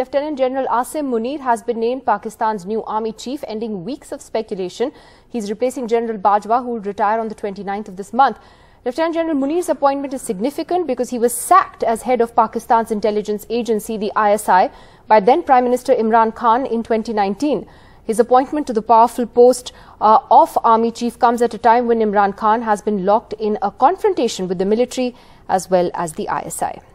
Lieutenant General Asim Munir has been named Pakistan's new Army Chief, ending weeks of speculation. He's replacing General Bajwa, who will retire on the 29th of this month. Lieutenant General Munir's appointment is significant because he was sacked as head of Pakistan's intelligence agency, the ISI, by then Prime Minister Imran Khan in 2019. His appointment to the powerful post of Army Chief comes at a time when Imran Khan has been locked in a confrontation with the military as well as the ISI.